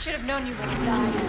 Should have known you would have died.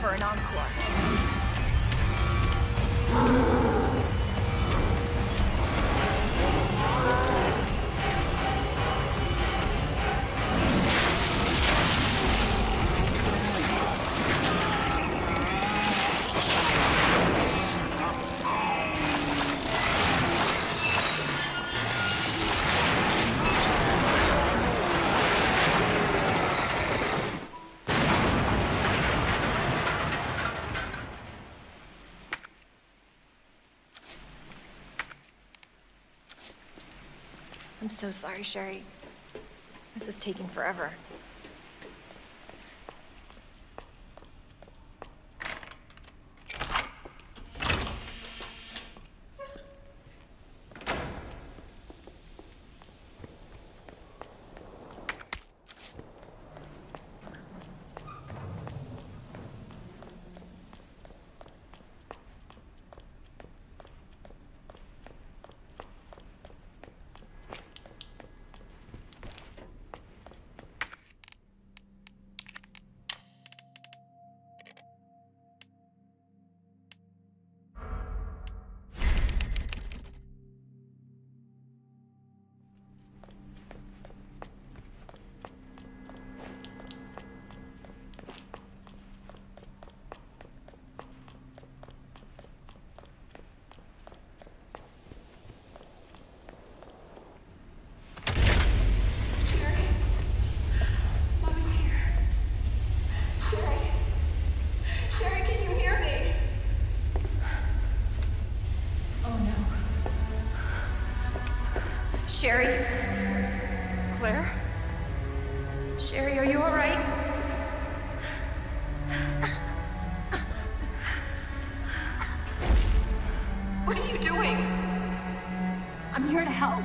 For an encore. I'm so sorry, Sherry. This is taking forever. Sherry? Claire? Sherry, are you all right? What are you doing? I'm here to help.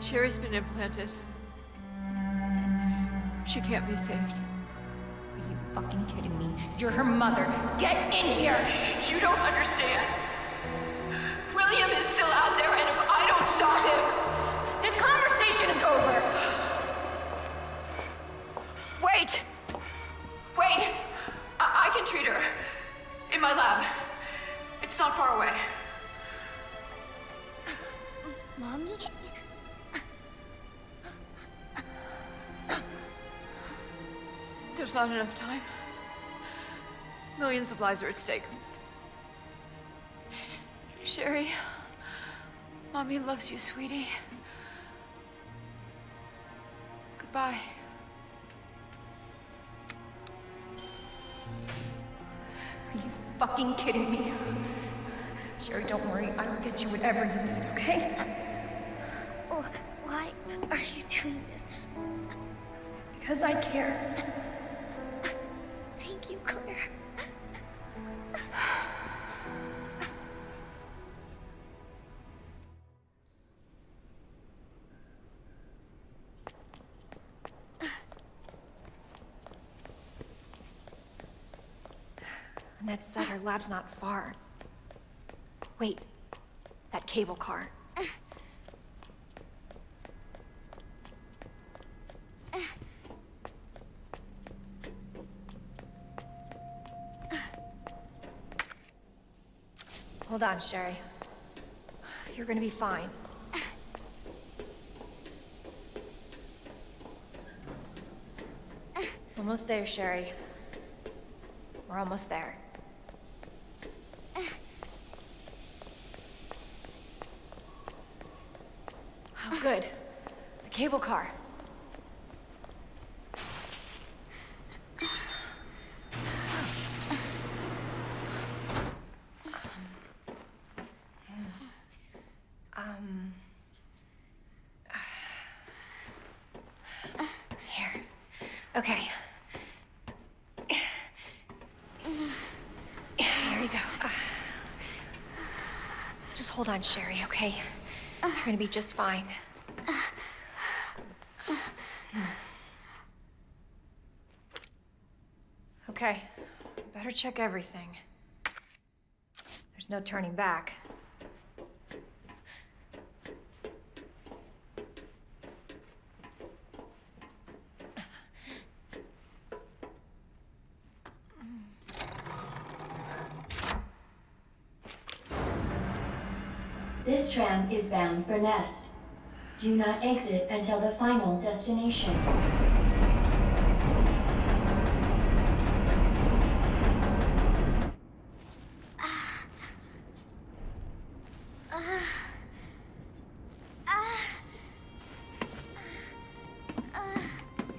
Sherry's been implanted. She can't be saved. Are you fucking kidding me? You're her mother. Get in here! You don't understand. William is still out there, and if I don't stop him, this conversation is over. Wait! Wait! I can treat her. In my lab. It's not far away. Mommy? There's not enough time. Millions of lives are at stake. Sherry, Mommy loves you, sweetie. Goodbye. Are you fucking kidding me? Sherry, don't worry. I will get you whatever you need, okay? Why are you doing this? Because I care. Thank you, Claire. Ned said her lab's not far. Wait, that cable car. Hold on, Sherry. You're gonna be fine. Almost there, Sherry. We're almost there. Oh, good. The cable car. Here. Okay. Here we go. Just hold on, Sherry, okay? You're gonna be just fine. Okay. Better check everything. There's no turning back. This tram is bound for Nest. Do not exit until the final destination.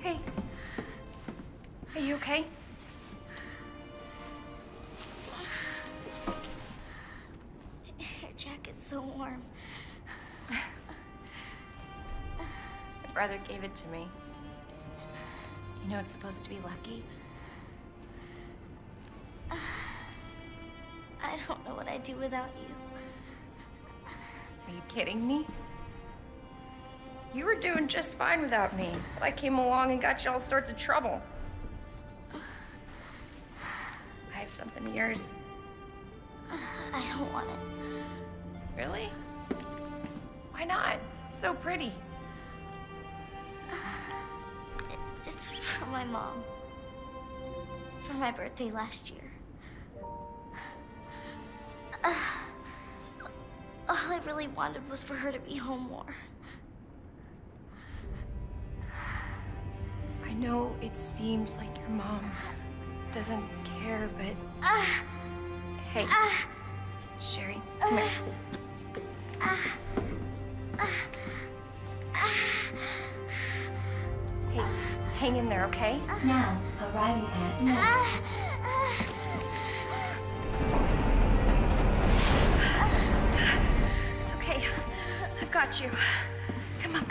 Hey. Are you okay? So warm. My brother gave it to me. You know it's supposed to be lucky? I don't know what I'd do without you. Are you kidding me? You were doing just fine without me, so I came along and got you all sorts of trouble. I have something of yours. I don't want it. Really? Why not? It's so pretty. It's for my mom. For my birthday last year. All I really wanted was for her to be home more. I know it seems like your mom doesn't care, but... hey, Sherry, come here. Hey, hang in there, okay? Now, arriving at Nest. got you. Come on.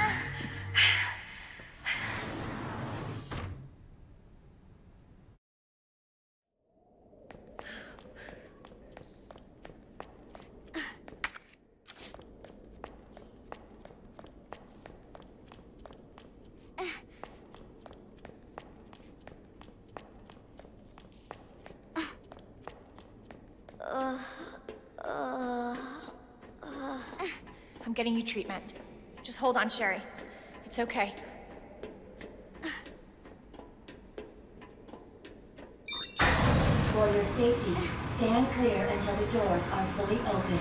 I'm getting you treatment. Just hold on, Sherry. It's okay. For your safety, stand clear until the doors are fully open.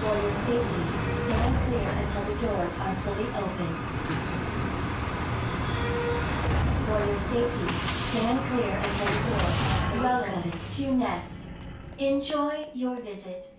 For your safety, stand clear until the doors are fully open. For your safety, stand clear until the doors are fully open. Welcome to Nest. Enjoy your visit.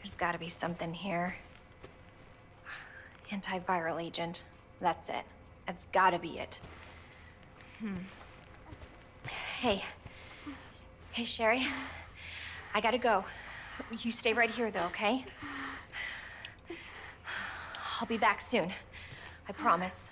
There's gotta be something here. Antiviral agent. That's it. That's gotta be it. Hey. Hey, Sherry. I gotta go. You stay right here, though, okay? I'll be back soon. I promise.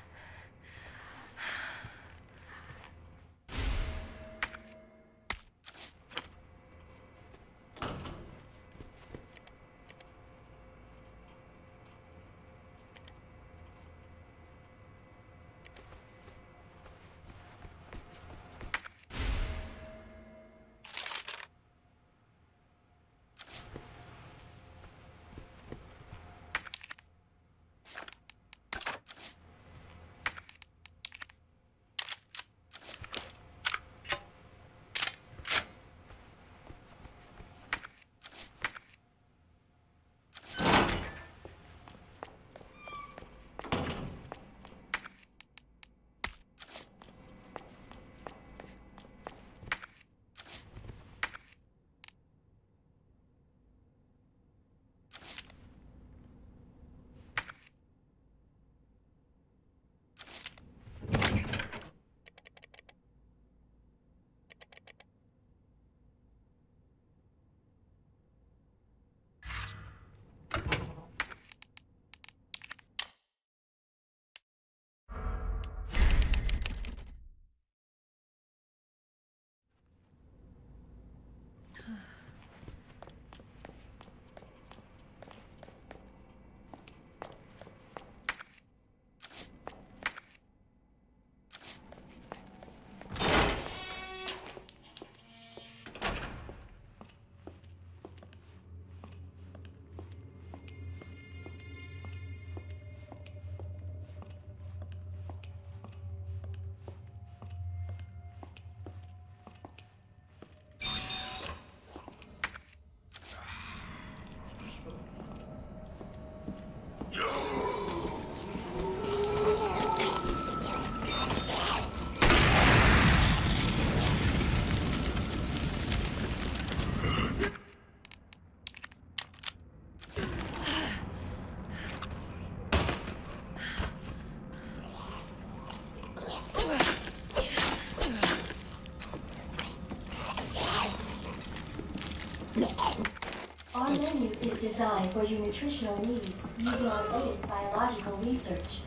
Designed for your nutritional needs using our latest biological research.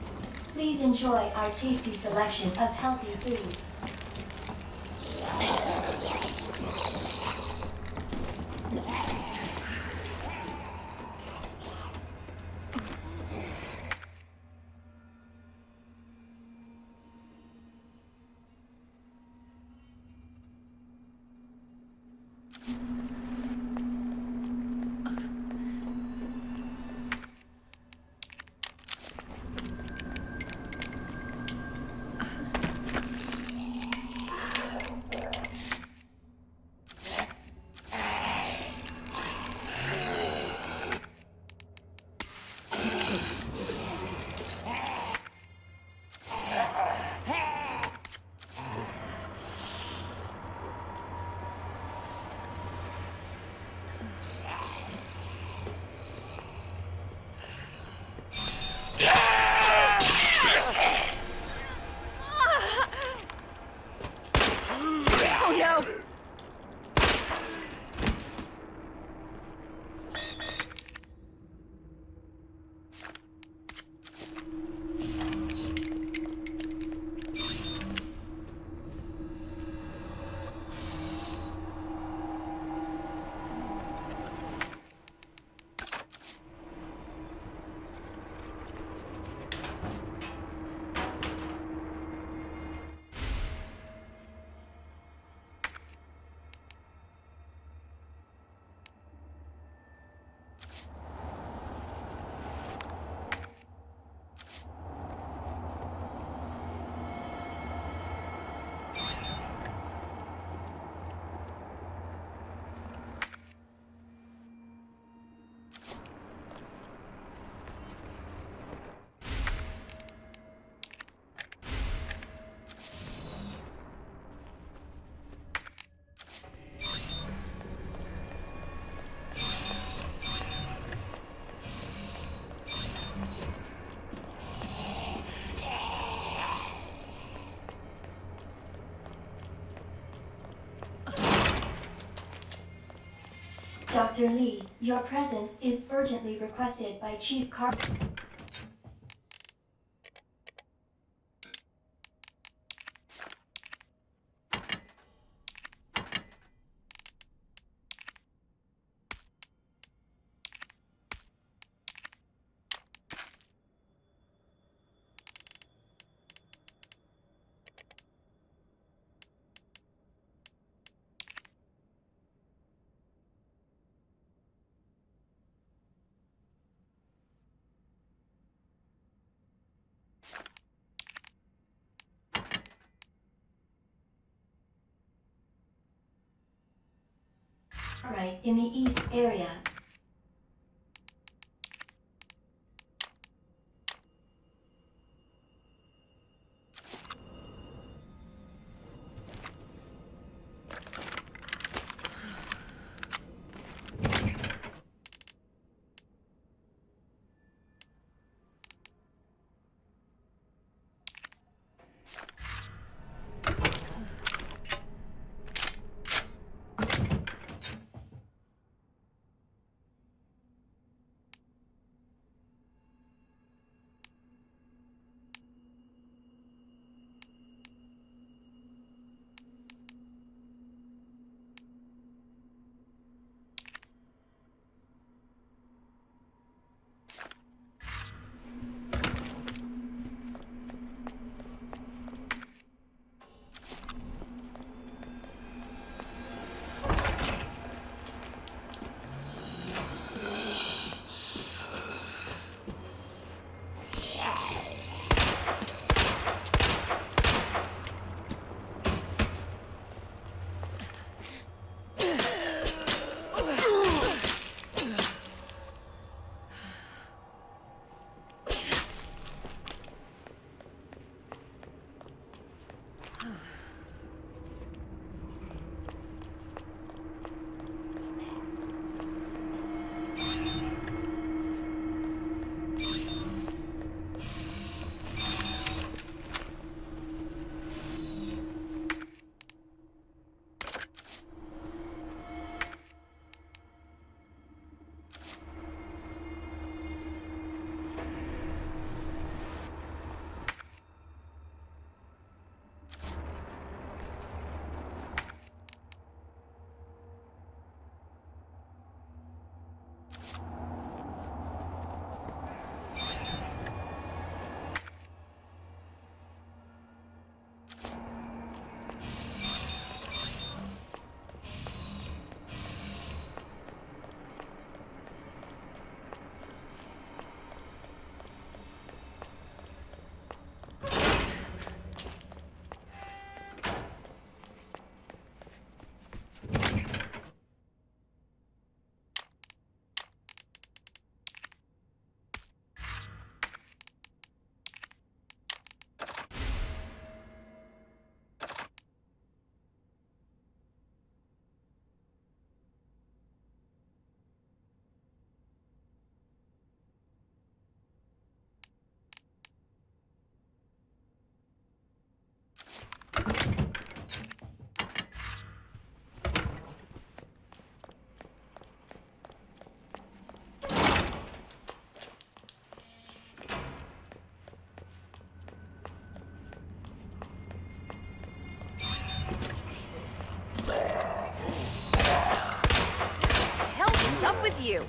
Please enjoy our tasty selection of healthy foods. Dr. Lee, your presence is urgently requested by Chief Carpenter. Right in the east area. You.